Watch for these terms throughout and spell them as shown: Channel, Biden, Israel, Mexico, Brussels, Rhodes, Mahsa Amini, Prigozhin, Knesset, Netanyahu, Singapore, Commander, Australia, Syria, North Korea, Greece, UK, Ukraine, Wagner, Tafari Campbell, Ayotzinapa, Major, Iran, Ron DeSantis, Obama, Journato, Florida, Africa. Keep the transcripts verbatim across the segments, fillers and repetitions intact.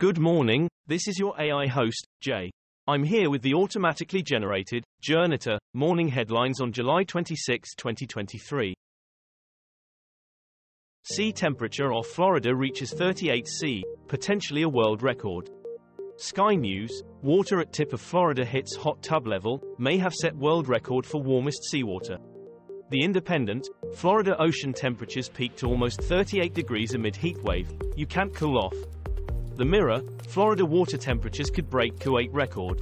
Good morning, this is your A I host, Jay. I'm here with the automatically generated, Journata, morning headlines on July twenty-sixth, twenty twenty-three. Sea temperature off Florida reaches thirty-eight degrees Celsius, potentially a world record. Sky News, water at tip of Florida hits hot tub level, may have set world record for warmest seawater. The Independent, Florida ocean temperatures peaked to almost thirty-eight degrees amid heatwave, you can't cool off. The Mirror, Florida water temperatures could break Kuwait record.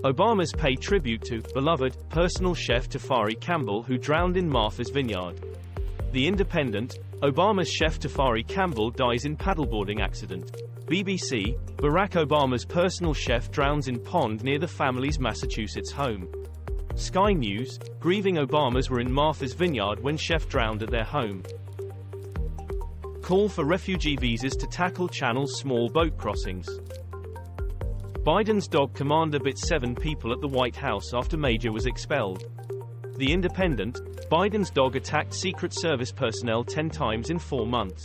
Obama's pay tribute to beloved personal chef Tafari Campbell who drowned in Martha's Vineyard. The Independent, Obama's chef Tafari Campbell dies in paddleboarding accident. B B C, Barack Obama's personal chef drowns in pond near the family's Massachusetts home. Sky News, grieving Obamas were in Martha's Vineyard when chef drowned at their home. Call for refugee visas to tackle Channel's small boat crossings. Biden's dog Commander bit seven people at the White House after Major was expelled. The Independent, Biden's dog attacked Secret Service personnel ten times in four months.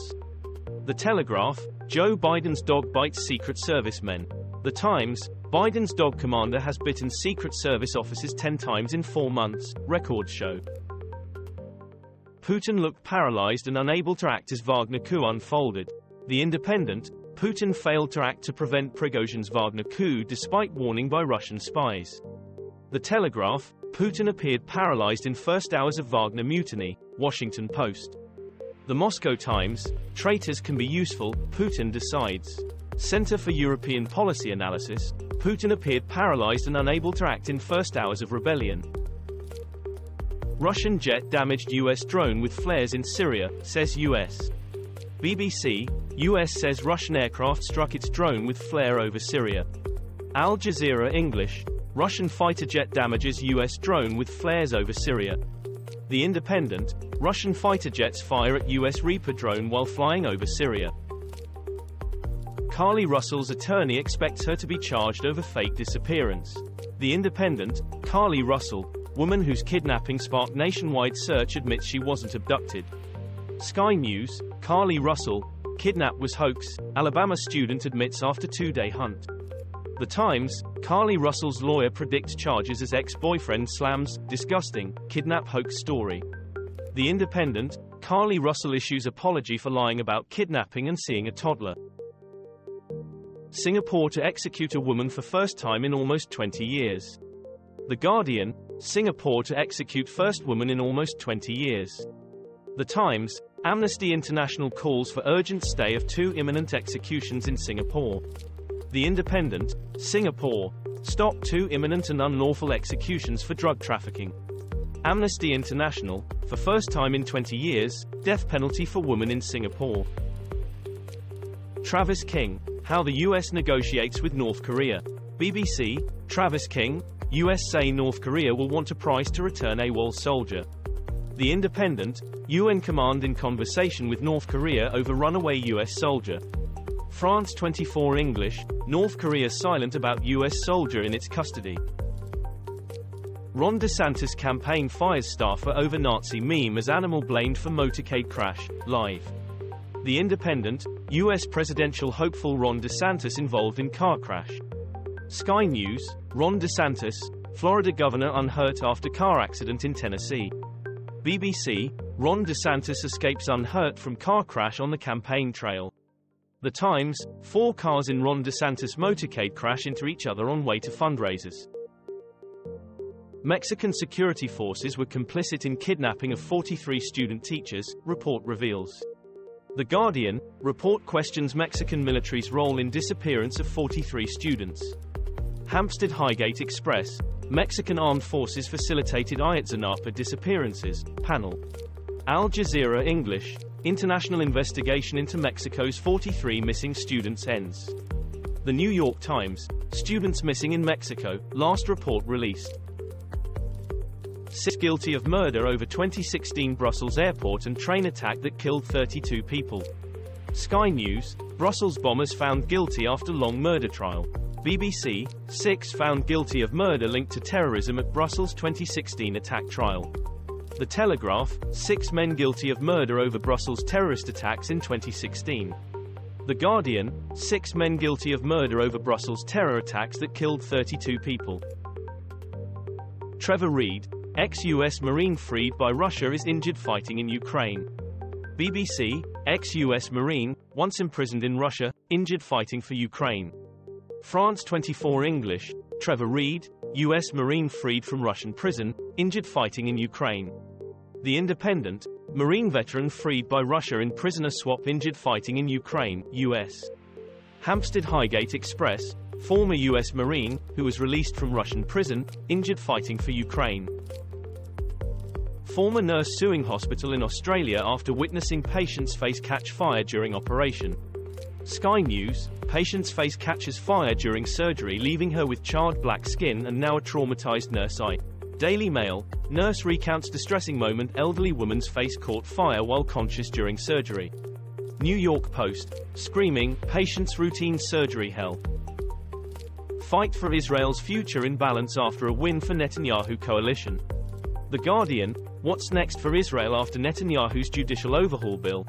The Telegraph, Joe Biden's dog bites Secret Service men. The Times, Biden's dog Commander has bitten Secret Service officers ten times in four months, records show. Putin looked paralyzed and unable to act as Wagner coup unfolded. The Independent, Putin failed to act to prevent Prigozhin's Wagner coup despite warning by Russian spies. The Telegraph, Putin appeared paralyzed in first hours of Wagner mutiny, Washington Post. The Moscow Times, traitors can be useful, Putin decides. Center for European Policy Analysis, Putin appeared paralyzed and unable to act in first hours of rebellion. Russian jet damaged U S drone with flares in Syria, says U S B B C, U S says Russian aircraft struck its drone with flare over Syria. Al Jazeera English, Russian fighter jet damages U S drone with flares over Syria. The Independent, Russian fighter jets fire at U S Reaper drone while flying over Syria. Carlee Russell's attorney expects her to be charged over fake disappearance. The Independent, Carlee Russell, woman whose kidnapping sparked nationwide search admits she wasn't abducted. Sky News, Carlee Russell, kidnap was hoax, Alabama student admits after two-day hunt. The Times, Carlee Russell's lawyer predicts charges as ex-boyfriend slams, disgusting, kidnap hoax story. The Independent, Carlee Russell issues apology for lying about kidnapping and seeing a toddler. Singapore to execute a woman for first time in almost twenty years. The Guardian, Singapore to execute first woman in almost twenty years. The Times, Amnesty International calls for urgent stay of two imminent executions in Singapore. The Independent, Singapore, stop two imminent and unlawful executions for drug trafficking. Amnesty International, for first time in twenty years, death penalty for woman in Singapore. Travis King, how the U S negotiates with North Korea. B B C, Travis King, U S say North Korea will want a price to return AWOL soldier. The Independent, U N command in conversation with North Korea over runaway U S soldier. France twenty-four English, North Korea silent about U S soldier in its custody. Ron DeSantis campaign fires staffer over Nazi meme as animal blamed for motorcade crash, live. The Independent, U S presidential hopeful Ron DeSantis involved in car crash. Sky News, Ron DeSantis, Florida governor unhurt after car accident in Tennessee. B B C, Ron DeSantis escapes unhurt from car crash on the campaign trail. The Times, four cars in Ron DeSantis motorcade crash into each other on way to fundraisers. Mexican security forces were complicit in kidnapping of forty-three student teachers, report reveals. The Guardian, report questions Mexican military's role in disappearance of forty-three students. Hampstead Highgate Express, Mexican armed forces facilitated Ayotzinapa disappearances, panel. Al Jazeera English, international investigation into Mexico's forty-three missing students ends. The New York Times, students missing in Mexico, last report released. Six guilty of murder over twenty sixteen Brussels airport and train attack that killed thirty-two people. Sky News, Brussels bombers found guilty after long murder trial. B B C, six found guilty of murder linked to terrorism at Brussels twenty sixteen attack trial. The Telegraph, six men guilty of murder over Brussels terrorist attacks in twenty sixteen. The Guardian, six men guilty of murder over Brussels terror attacks that killed thirty-two people. Trevor Reed, ex-U S Marine freed by Russia is injured fighting in Ukraine. B B C, ex-U S Marine, once imprisoned in Russia, injured fighting for Ukraine. France twenty-four English, Trevor Reed, U S Marine freed from Russian prison, injured fighting in Ukraine. The Independent, Marine veteran freed by Russia in prisoner swap injured fighting in Ukraine, U S Hampstead Highgate Express, former U S Marine, who was released from Russian prison, injured fighting for Ukraine. Former nurse suing hospital in Australia after witnessing patients face catch fire during operation. Sky News, patient's face catches fire during surgery leaving her with charred black skin and now a traumatized nurse eye. Daily Mail, nurse recounts distressing moment elderly woman's face caught fire while conscious during surgery. New York Post, screaming, patient's routine surgery hell. Fight for Israel's future in balance after a win for Netanyahu coalition. The Guardian, what's next for Israel after Netanyahu's judicial overhaul bill?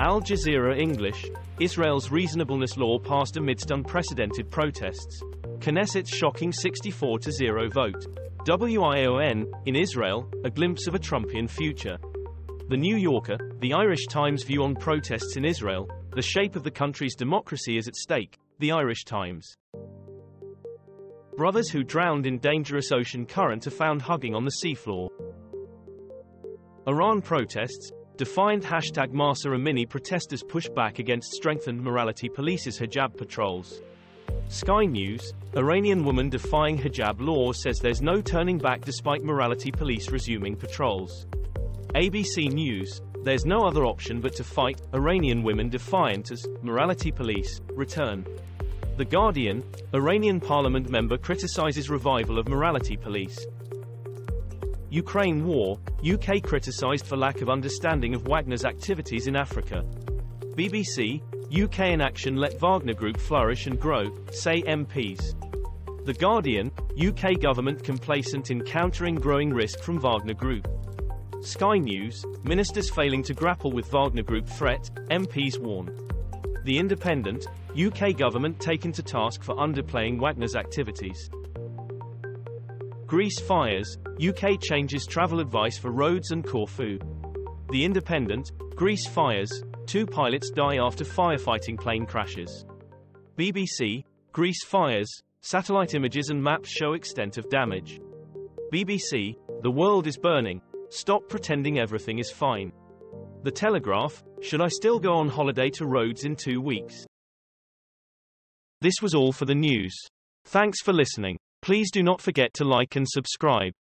Al Jazeera English, Israel's reasonableness law passed amidst unprecedented protests. Knesset's shocking sixty-four to zero vote. W I O N, in Israel, a glimpse of a Trumpian future. The New Yorker, the Irish Times view on protests in Israel, the shape of the country's democracy is at stake, the Irish Times. Brothers who drowned in dangerous ocean current are found hugging on the seafloor. Iran protests, defiant hashtag Mahsa Amini protesters push back against strengthened morality police's hijab patrols. Sky News, Iranian woman defying hijab law says there's no turning back despite morality police resuming patrols. A B C News, there's no other option but to fight, Iranian women defiant as morality police return. The Guardian, Iranian parliament member criticizes revival of morality police. Ukraine war, U K criticized for lack of understanding of Wagner's activities in Africa. B B C, U K in action let Wagner Group flourish and grow, say M Ps. The Guardian, U K government complacent in countering growing risk from Wagner Group. Sky News, ministers failing to grapple with Wagner Group threat, M Ps warn. The Independent, U K government taken to task for underplaying Wagner's activities. Greece fires, U K changes travel advice for Rhodes and Corfu. The Independent, Greece fires, two pilots die after firefighting plane crashes. B B C, Greece fires, satellite images and maps show extent of damage. B B C, the world is burning, stop pretending everything is fine. The Telegraph, should I still go on holiday to Rhodes in two weeks? This was all for the news. Thanks for listening. Please do not forget to like and subscribe.